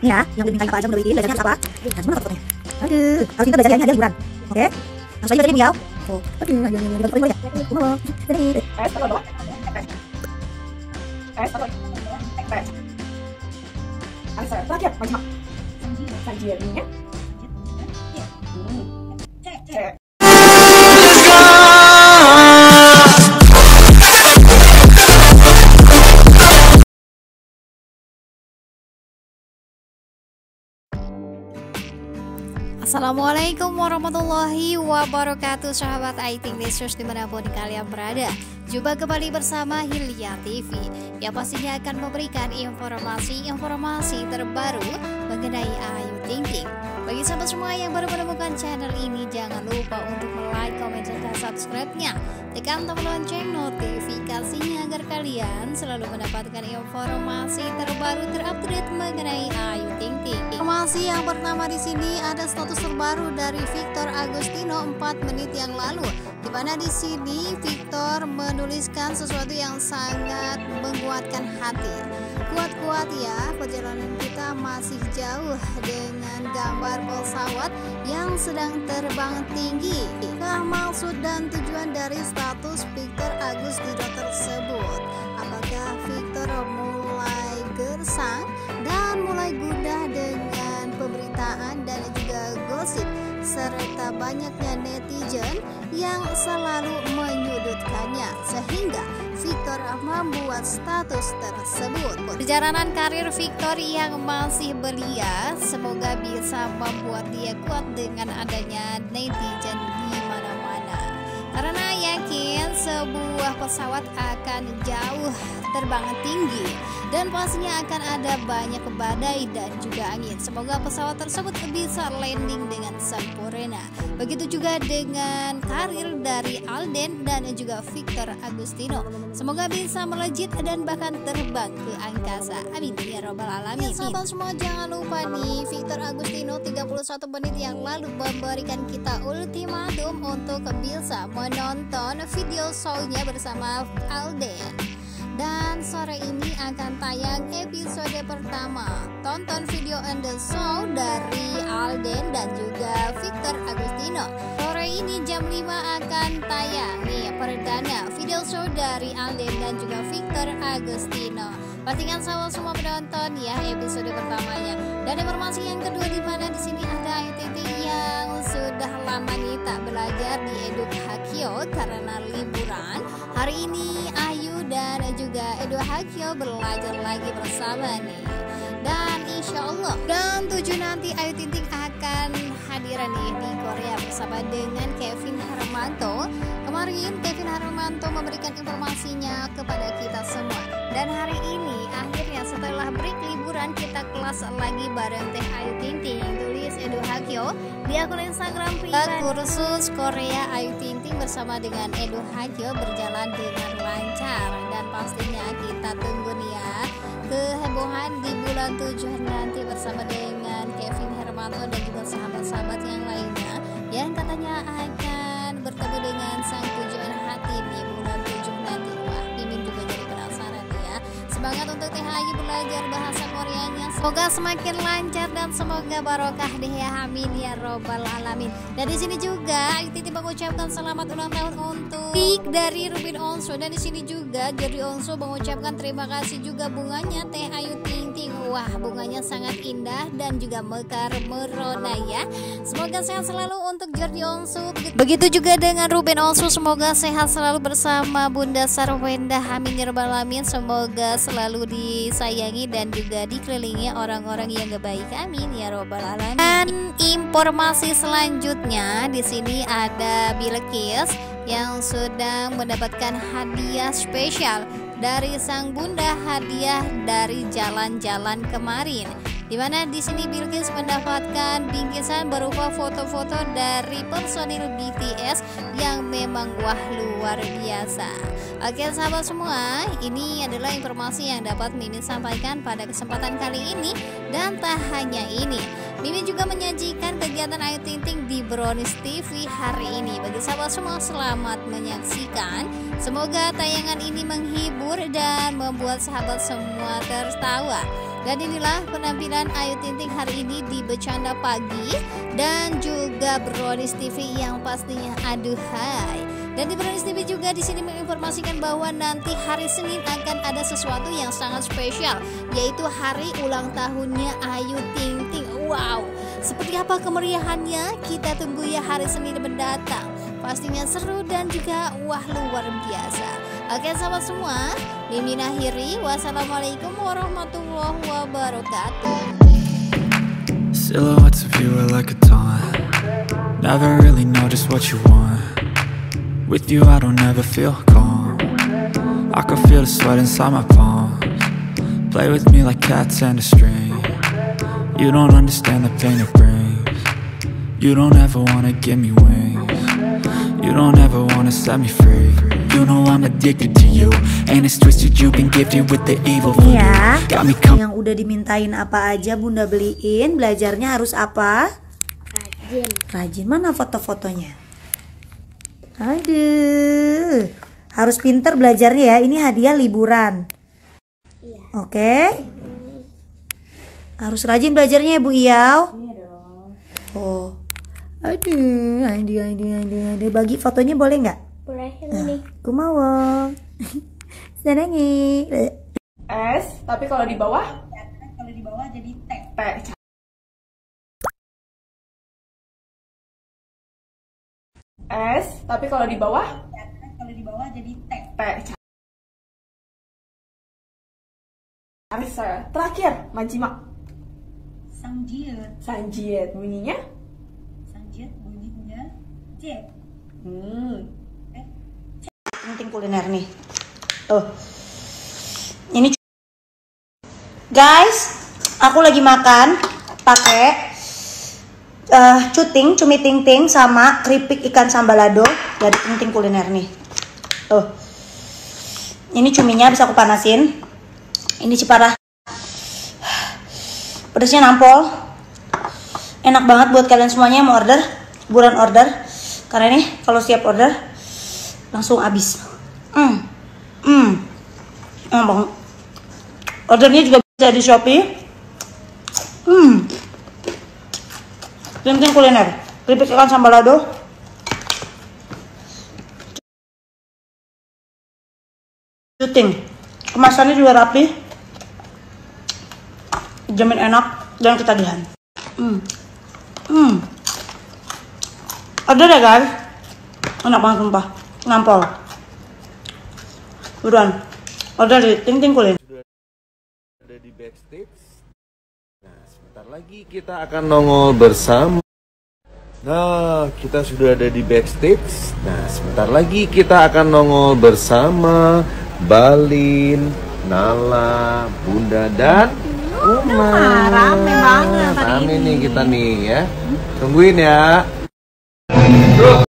Ya, yang dimintain apa aja udah bikin, belajarnya apa? Gimana fotonya? Aduh, harus kita belajarnya ada liburan. Oke. Langsung aja berarti beliau. Oh, aduh, ayo ya. Mau. Jadi, asal pakai macam sajiannya. Cek. Assalamualaikum warahmatullahi wabarakatuh, sahabat Ayu Ting Ting dimanapun kalian berada. Jumpa kembali bersama Hilya TV yang pastinya akan memberikan informasi-informasi terbaru mengenai Ayu Ting Ting. Bagi sahabat semua yang baru menemukan channel ini, jangan lupa untuk like, comment, dan subscribe-nya. Tekan tombol lonceng notifikasinya agar kalian selalu mendapatkan informasi terbaru terupdate mengenai Ayu Ting Ting. Informasi yang pertama di sini ada status terbaru dari Victor Agustino 4 menit yang lalu, di mana di sini Victor menuliskan sesuatu yang sangat menguatkan hati. Kuat-kuat ya, perjalanan kita masih jauh, dengan gambar pesawat yang sedang terbang tinggi. Itulah maksud dan tujuan dari status Victor Agustino tersebut. Apakah Victor mulai gersang dan mulai gundah dengan pemberitaan dan juga gosip serta banyaknya netizen yang selalu menyudutkannya, sehingga Victor membuat status tersebut. Perjalanan karir Victor yang masih belia semoga bisa membuat dia kuat dengan adanya netizen di mana-mana, karena yakin sebuah pesawat akan jauh terbang tinggi dan pastinya akan ada banyak badai dan juga angin. Semoga pesawat tersebut bisa landing dengan sempurna. Begitu juga dengan karir dari Alden dan juga Victor Agustino, semoga bisa melejit dan bahkan terbang ke angkasa. Amin ya robbal alamin. Ya, sahabat semua, jangan lupa nih, Victor Agustino 31 menit yang lalu memberikan kita ultimatum untuk bisa menonton video show-nya bersama Alden. Dan sore ini akan tayang episode pertama. Tonton video on the show dari Alden dan juga Victor Agustino. Sore ini jam 5 akan tayang nih perdana video show dari Alden dan juga Victor Agustino. Pastikan sahabat semua penonton ya episode pertamanya. Dan informasi yang kedua, di mana di sini ada Ayu Ting Ting yang sudah lama nih tak belajar di Edo Hakyo karena liburan. Hari ini Ayu dan juga Edo Hakyo belajar lagi bersama nih. Dan insya Allah dan 7 nanti Ayu Ting Ting akan hadiran nih di Korea bersama dengan Kevin Hermanto. Kemarin Kevin Hermanto memberikan informasinya kepada kita semua. Dan hari ini akhirnya setelah break liburan kita kelas lagi bareng Teh Ayu Ting Ting, tulis Edo Hakyo di akun Instagram pribadi. Kursus Korea Ayu Ting Ting bersama dengan Edo Hakyo berjalan dengan lancar, dan pastinya kita tunggu nih ya kehebohan di bulan 7 nanti bersama dengan Kevin Hermanto dan juga sahabat-sahabat yang lainnya yang katanya akan bertemu dengan sang tujuan hati di bulan 7 nanti. Wah, ini juga jadi penasaran ya. Semangat untuk Teh Ayu belajar bahasa Koreanya, semoga semakin lancar dan semoga barokah deh ya, amin ya robbal alamin. Dan di sini juga Ayu Ting Ting mengucapkan selamat ulang tahun untuk dari Ruben Onsu, dan di sini juga Jordi Onsu mengucapkan terima kasih juga bunganya Teh Ayu Ting Ting. Wah, bunganya sangat indah dan juga mekar merona ya. Semoga sehat selalu untuk Jordi Onsu. Begitu juga dengan Ruben Onsu, semoga sehat selalu bersama Bunda Sarwendah. Amin ya rabbal alamin. Semoga selalu disayangi dan juga dikelilingi orang-orang yang baik. Amin ya rabbal alamin. Dan informasi selanjutnya di sini ada Bilqis yang sedang mendapatkan hadiah spesial dari sang bunda, hadiah dari jalan-jalan kemarin. Di mana di sini Bilqis mendapatkan bingkisan berupa foto-foto dari personil BTS yang memang wah luar biasa. Oke sahabat semua, ini adalah informasi yang dapat Mimin sampaikan pada kesempatan kali ini, dan tak hanya ini. Mimi juga menyajikan kegiatan Ayu Ting Ting di Brownies TV hari ini. Bagi sahabat semua, selamat menyaksikan. Semoga tayangan ini menghibur dan membuat sahabat semua tertawa. Dan inilah penampilan Ayu Ting Ting hari ini di Bercanda Pagi dan juga Brownies TV yang pastinya aduhai. Dan di Brownies TV juga di sini menginformasikan bahwa nanti hari Senin akan ada sesuatu yang sangat spesial, yaitu hari ulang tahunnya Ayu Ting Ting. Wow, seperti apa kemeriahannya? Kita tunggu ya hari Senin mendatang. Pastinya seru dan juga wah luar biasa. Oke sahabat semua, Mimin akhiri. Wassalamualaikum warahmatullahi wabarakatuh. Silhouettes of you are like a taunt. Never really know just what you want. With you I don't ever feel calm. I can feel the sweat inside my palms. Play with me like cats and a string. You don't understand the pain it brings. You don't ever wanna give me wings. You don't ever wanna set me free. You know I'm addicted to you. And it's twisted, you've been gifted with the evil. Ya, yang udah dimintain apa aja Bunda beliin. Belajarnya harus apa? Rajin. Rajin, mana foto-fotonya? Aduh, harus pinter belajarnya ya. Ini hadiah liburan. Iya. Oke. Harus rajin belajarnya ya, Bu Iyaw. Iya dong. Oh. Aduh, aduh. Bagi fotonya boleh nggak? Boleh, ini. Kumawong. Senangi. S, tapi kalau di bawah? Ya, kalau di bawah jadi T. T. S, tapi kalau di bawah? Ya, kalau di bawah jadi T. T. Terakhir, Manjimak. Sangjiet. Sangjiet, bunyinya? Sangjiet, bunyinya J. Ting-ting kuliner nih. Tuh. Ini guys, aku lagi makan pakai cumi ting-ting sama keripik ikan sambalado dari Ting-ting Kuliner nih. Tuh. Ini cuminya bisa aku panasin. Ini ciparah. Pedasnya nampol. Enak banget buat kalian semuanya yang mau order, buruan order. Karena ini kalau siap order langsung habis. Ordernya juga bisa di Shopee. Ting-ting kuliner, keripik ikan sambalado. Ting, kemasannya juga rapi. Jamin enak dan ketagihan. Ada deh guys. Enak banget sumpah. Nampol. Buruan. Order di Ting-ting Kuliner. Ada di backstage. Sebentar lagi kita akan nongol bersama. Nah, kita sudah ada di backstage. Nah, sebentar lagi kita akan nongol bersama Balin, Nala, Bunda dan Uma. Rame banget. Rame nih kita nih ya. Tungguin ya.